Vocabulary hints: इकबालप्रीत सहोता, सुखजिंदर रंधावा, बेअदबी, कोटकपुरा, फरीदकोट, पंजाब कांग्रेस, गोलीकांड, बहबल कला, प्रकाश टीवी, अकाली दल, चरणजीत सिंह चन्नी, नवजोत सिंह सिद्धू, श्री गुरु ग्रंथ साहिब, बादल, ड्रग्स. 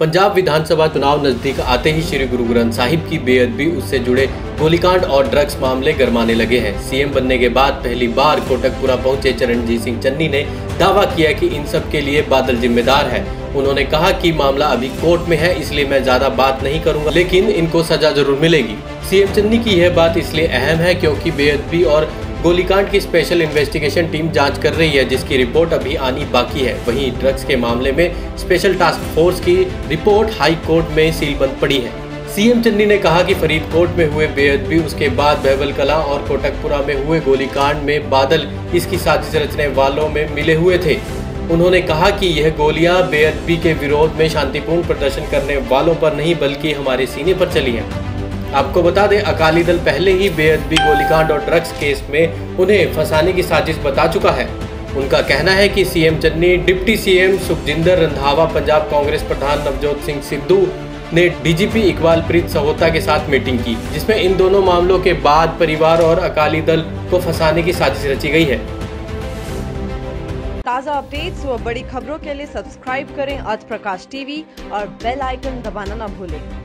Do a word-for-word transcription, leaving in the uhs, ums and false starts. पंजाब विधानसभा चुनाव नजदीक आते ही श्री गुरु ग्रंथ साहिब की बेअदबी, उससे जुड़े गोलीकांड और ड्रग्स मामले गरमाने लगे हैं। सीएम बनने के बाद पहली बार कोटकपुरा पहुंचे चरणजीत सिंह चन्नी ने दावा किया कि इन सब के लिए बादल जिम्मेदार है। उन्होंने कहा कि मामला अभी कोर्ट में है, इसलिए मैं ज्यादा बात नहीं करूंगा, लेकिन इनको सजा जरूर मिलेगी। सीएम चन्नी की यह बात इसलिए अहम है क्योंकि बेअदबी और गोलीकांड की स्पेशल इन्वेस्टिगेशन टीम जांच कर रही है, जिसकी रिपोर्ट अभी आनी बाकी है। वहीं ड्रग्स के मामले में स्पेशल टास्क फोर्स की रिपोर्ट हाई कोर्ट में सीलबंद पड़ी है। सीएम चन्नी ने कहा कि फरीदकोट में हुए बेअदबी, उसके बाद बहबल कला और कोटकपुरा में हुए गोलीकांड में बादल इसकी साजिश रचने वालों में मिले हुए थे। उन्होंने कहा कि यह गोलियां बेअदबी के विरोध में शांतिपूर्ण प्रदर्शन करने वालों पर नहीं बल्कि हमारे सीने पर चली हैं। आपको बता दें, अकाली दल पहले ही बेअदबी, गोलीकांड और ड्रग्स केस में उन्हें फंसाने की साजिश बता चुका है। उनका कहना है कि CM Channi, deputy CM सुखजिंदर रंधावा, पंजाब कांग्रेस प्रधान नवजोत सिंह सिद्धू ने डीजीपी इकबालप्रीत सहोता के साथ मीटिंग की, जिसमें इन दोनों मामलों के बाद परिवार और अकाली दल को फंसाने की साजिश रची गई है। ताज़ा अपडेट्स व बड़ी खबरों के लिए सब्सक्राइब करें आज प्रकाश टीवी और बेल आइकन दबाना न भूलें।